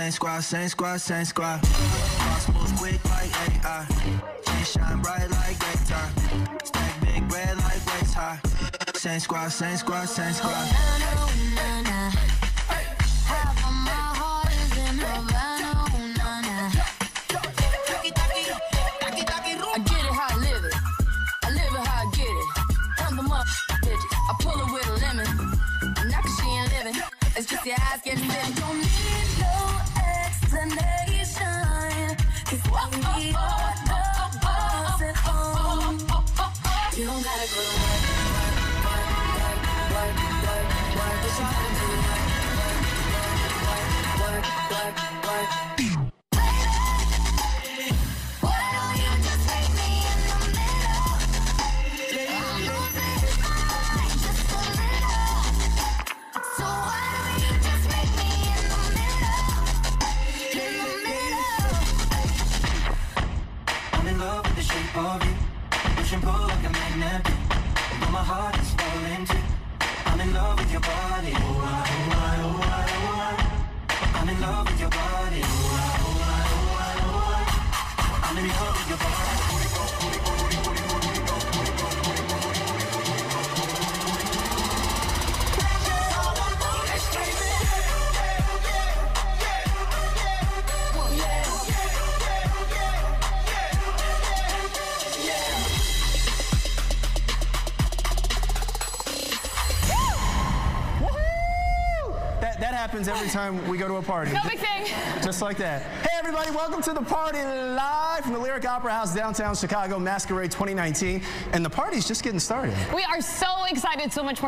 same squad, same squad, same squad. Boss moves quick like AI. She shine bright like daytime. Stack big red like waist high. Same squad, same squad, same squad. Oh, nah, nah, nah, nah. Every time we go to a party. No big thing. Just like that. Hey everybody, welcome to the party live from the Lyric Opera House, downtown Chicago, Masquerade 2019. And the party's just getting started. We are so excited, so much more.